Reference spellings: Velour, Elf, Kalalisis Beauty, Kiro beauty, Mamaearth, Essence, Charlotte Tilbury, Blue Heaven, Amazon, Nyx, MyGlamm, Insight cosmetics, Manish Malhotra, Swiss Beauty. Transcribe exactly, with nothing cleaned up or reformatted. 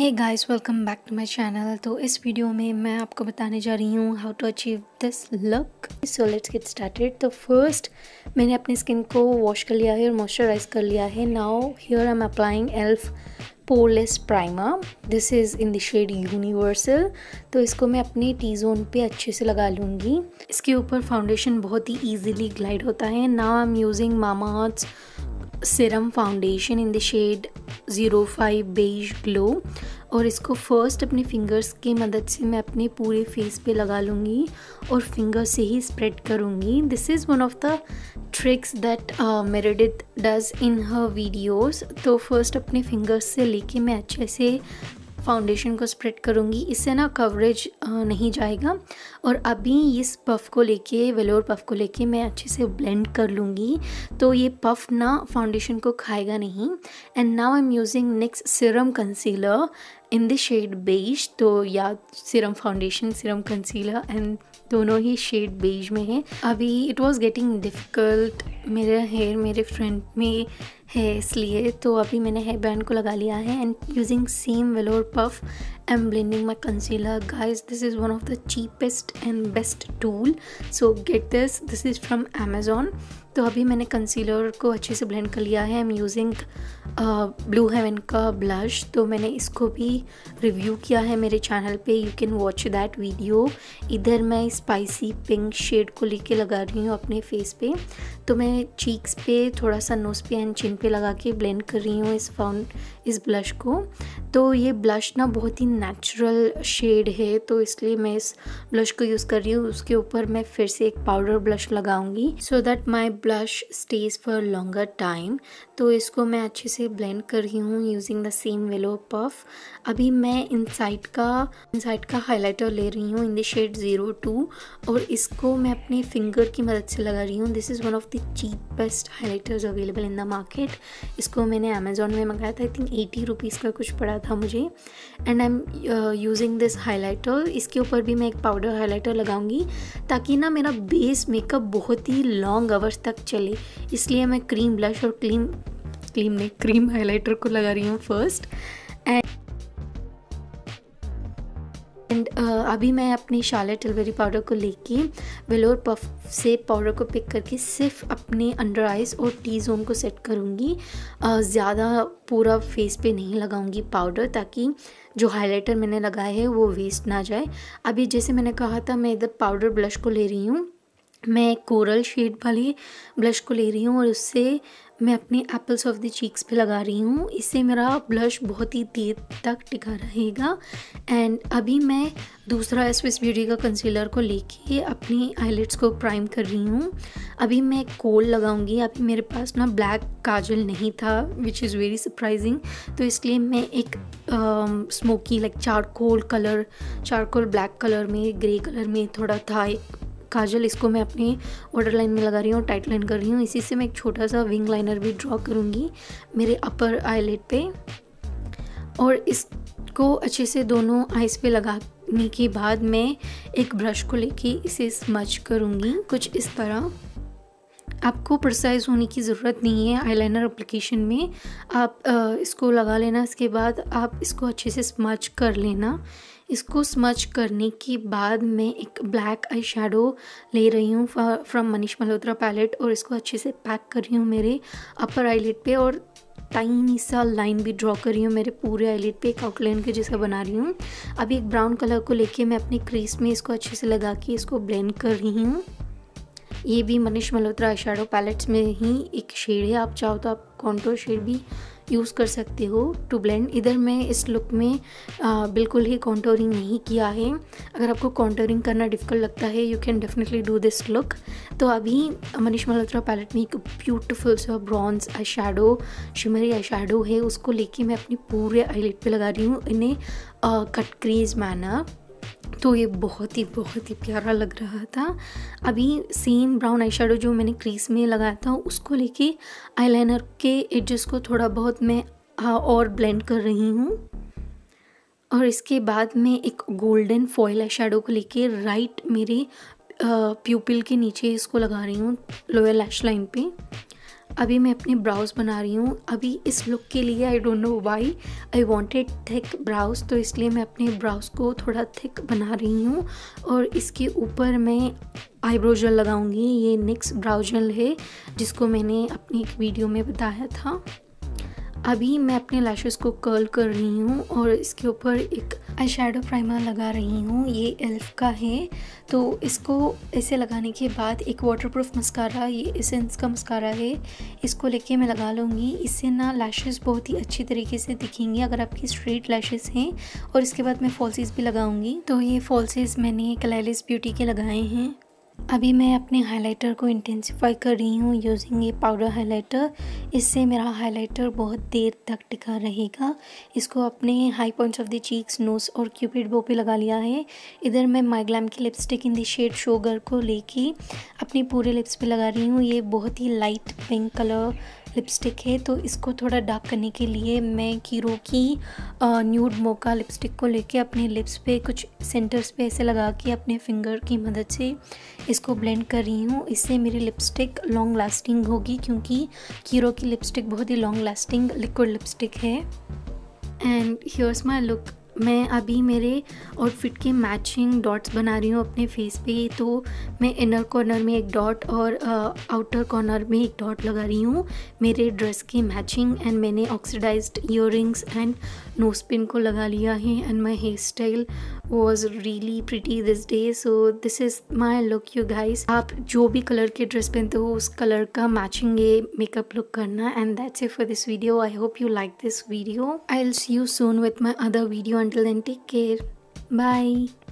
Hey guys, welcome back to my channel. तो इस video में मैं आपको बताने जा रही हूँ how to achieve this look. So let's get started. तो फर्स्ट मैंने अपनी स्किन को वॉश कर लिया है और मॉइस्चराइज कर लिया है। Now here I am applying elf poreless primer, this is in the shade universal. तो इसको मैं अपने टी जोन पे अच्छे से लगा लूँगी। इसके ऊपर फाउंडेशन बहुत ही ईजिली ग्लाइड होता है। Now I am using Mamaearth serum foundation in the shade zero five beige glow, और इसको फर्स्ट अपने फिंगर्स की मदद से मैं अपने पूरे फेस पे लगा लूँगी और फिंगर से ही स्प्रेड करूँगी। This is one of the tricks that Meredith does in her videos. तो फर्स्ट अपने फिंगर्स से लेके मैं अच्छे से फाउंडेशन को स्प्रेड करूँगी, इससे ना कवरेज नहीं जाएगा। और अभी इस पफ को लेके, वेलोर पफ को लेके मैं अच्छे से ब्लेंड कर लूँगी, तो ये पफ ना फाउंडेशन को खाएगा नहीं। And now I am using mix serum concealer in the shade beige. तो या serum foundation, serum concealer, and दोनों ही शेड बेज में है। अभी इट वाज गेटिंग डिफ़िकल्ट, मेरा हेयर मेरे फ्रंट में है इसलिए, तो अभी मैंने हेयर बैंड को लगा लिया है। And using same velour puff I am blending my concealer. Guys, this is one of the cheapest and best tool, so get this, this is from Amazon. तो अभी मैंने कंसीलर को अच्छे से ब्लेंड कर लिया है। I am using Blue Heaven का ब्लश, तो मैंने इसको भी रिव्यू किया है मेरे चैनल पे, you can watch that video. इधर मैं स्पाइसी पिंक शेड को लेके लगा रही हूँ अपने फेस पे। तो मैं चीक्स पे, थोड़ा सा नोज़ पे एंड चिन पे लगा के ब्लेंड कर रही हूँ इस फाउंड इस ब्लश को। तो ये ब्लश ना बहुत ही नेचुरल शेड है, तो इसलिए मैं इस ब्लश को यूज़ कर रही हूँ। उसके ऊपर मैं फिर से एक पाउडर ब्लश लगाऊंगी so that my blush stage for longer time. तो इसको मैं अच्छे से ब्लेंड कर रही हूँ using the same velour puff. अभी मैं इनसाइट का इनसाइट का हाइलाइटर ले रही हूँ in the shade zero two, और इसको मैं अपने फिंगर की मदद से लगा रही हूँ। This is one of the cheapest highlighters available in the market. इसको मैंने अमेजोन में मंगाया था, आई थिंक एटी रुपीज़ का कुछ पड़ा था मुझे। And I am using this highlighter. इसके ऊपर भी मैं एक पाउडर हाइलाइटर लगाऊंगी ताकि ना मेरा बेस मेकअप बहुत ही लॉन्ग आवर्स तक चले, इसलिए मैं क्रीम ब्लश और क्रीम क्रीम में क्रीम हाइलाइटर को लगा रही हूँ फर्स्ट। एंड एंड uh, अभी मैं अपनी शार्लेट टिलबरी पाउडर को लेके वेलोर पफ से पाउडर को पिक करके सिर्फ अपने अंडर आइज और टी जोन को सेट करूँगी। uh, ज़्यादा पूरा फेस पे नहीं लगाऊंगी पाउडर, ताकि जो हाइलाइटर मैंने लगाया है वो वेस्ट ना जाए। अभी जैसे मैंने कहा था, मैं इधर पाउडर ब्लश को ले रही हूँ, मैं कोरल शेड वाली ब्लश को ले रही हूँ, और उससे मैं अपने एप्पल्स ऑफ द चीक्स पे लगा रही हूँ। इससे मेरा ब्लश बहुत ही देर तक टिका रहेगा। एंड अभी मैं दूसरा स्विस ब्यूटी का कंसीलर को लेके अपनी आईलिड्स को प्राइम कर रही हूँ। अभी मैं कोल लगाऊंगी। अभी मेरे पास ना ब्लैक काजल नहीं था, विच इज़ वेरी सरप्राइजिंग, तो इसलिए मैं एक smoky like charcoal colour charcoal black colour में, ग्रे कलर में थोड़ा था एक काजल, इसको मैं अपने बॉर्डर लाइन में लगा रही हूँ, टाइट लाइन कर रही हूँ। इसी से मैं एक छोटा सा विंग लाइनर भी ड्रॉ करूँगी मेरे अपर आईलेट पे, और इसको अच्छे से दोनों आईज पे लगाने के बाद मैं एक ब्रश को लेके इसे स्मच करूँगी कुछ इस तरह। आपको प्रिसाइज होने की ज़रूरत नहीं है आईलाइनर एप्लीकेशन में, आप आ, इसको लगा लेना। इसके बाद आप इसको अच्छे से स्मच कर लेना। इसको स्मच करने के बाद मैं एक ब्लैक आई शेडो ले रही हूँ फ्रॉम मनीष मल्होत्रा पैलेट, और इसको अच्छे से पैक कर रही हूँ मेरे अपर आईलिड पे, और टाइनी सा लाइन भी ड्रॉ कर रही हूँ मेरे पूरे आईलिड पे, एक आउटलाइन के जैसा बना रही हूँ। अभी एक ब्राउन कलर को लेके मैं अपनी क्रीज में इसको अच्छे से लगा के इसको ब्लेंड कर रही हूँ। ये भी Manish Malhotra eye shadow palettes में ही एक शेड है, आप चाहो तो आप कॉन्टूर शेड भी यूज़ कर सकते हो टू ब्लेंड। इधर मैं इस लुक में आ, बिल्कुल ही कॉन्टोरिंग नहीं किया है। अगर आपको कॉन्टोरिंग करना डिफ़िकल्ट लगता है, you can definitely do this look. तो अभी मनीष मल्होत्रा पैलेट में एक ब्यूटीफुल सा bronze eye shadow, shimmery eye shadow है, उसको लेके मैं अपनी पूरे आईलिड पे लगा रही हूँ इन्हें कट क्रीज मैनर। तो ये बहुत ही बहुत ही प्यारा लग रहा था। अभी सेम ब्राउन आई शेडो जो मैंने क्रीज में लगाया था, उसको लेके आईलाइनर के एडजस्ट को थोड़ा बहुत मैं और ब्लेंड कर रही हूँ। और इसके बाद मैं एक गोल्डन फॉयल आई शेडो को लेके राइट मेरे प्यूपिल के नीचे इसको लगा रही हूँ, लोअर लैश लाइन पे। अभी मैं अपने ब्राउज बना रही हूँ अभी इस लुक के लिए। I don't know why I wanted thick brows, तो इसलिए मैं अपने ब्राउज को थोड़ा थिक बना रही हूँ। और इसके ऊपर मैं आईब्रो जेल लगाऊंगी। ये निक्स ब्राउ जेल है जिसको मैंने अपनी एक वीडियो में बताया था। अभी मैं अपने लैशेस को कर्ल कर रही हूँ और इसके ऊपर एक आई शेडो प्राइमर लगा रही हूँ। ये एल्फ का है। तो इसको ऐसे लगाने के बाद एक वाटरप्रूफ मस्कारा, ये एसेंस का मस्कारा है, इसको लेके मैं लगा लूँगी। इससे ना लैशेस बहुत ही अच्छी तरीके से दिखेंगी अगर आपकी स्ट्रेट लैशेस हैं। और इसके बाद मैं फॉल्सेस भी लगाऊँगी। तो ये फॉल्सेस मैंने कलालिस ब्यूटी के लगाए हैं। अभी मैं अपने हाइलाइटर को इंटेंसिफाई कर रही हूँ यूजिंग ये पाउडर हाइलाइटर। इससे मेरा हाइलाइटर बहुत देर तक टिका रहेगा। इसको अपने high points of the cheeks, nose और क्यूपिड बो पे लगा लिया है। इधर मैं मायग्लैम की lipstick in the shade sugar को लेके अपने पूरे लिप्स पे लगा रही हूँ। ये बहुत ही लाइट पिंक कलर लिपस्टिक है, तो इसको थोड़ा डार्क करने के लिए मैं कीरो की न्यूड मोका लिपस्टिक को लेके अपने लिप्स पे कुछ सेंटर्स पे ऐसे लगा के अपने फिंगर की मदद से इसको ब्लेंड कर रही हूँ। इससे मेरी लिपस्टिक लॉन्ग लास्टिंग होगी क्योंकि कीरो की लिपस्टिक बहुत ही लॉन्ग लास्टिंग लिक्विड लिपस्टिक है। And here's my look. मैं अभी मेरे आउटफिट के मैचिंग डॉट्स बना रही हूँ अपने फेस पे। तो मैं इनर कॉर्नर में एक डॉट और आउटर कॉर्नर में एक डॉट लगा रही हूँ मेरे ड्रेस के मैचिंग। एंड मैंने oxidised earrings and nose pin को लगा लिया है। And my hair style was really pretty this day. So this is my look you guys. आप जो भी कलर के ड्रेस पहनते हो उस कलर का मैचिंग ये मेकअप लुक करना। And that's it for this video. I hope you like this video. I will see you soon with my other video. Until then, take care. Bye.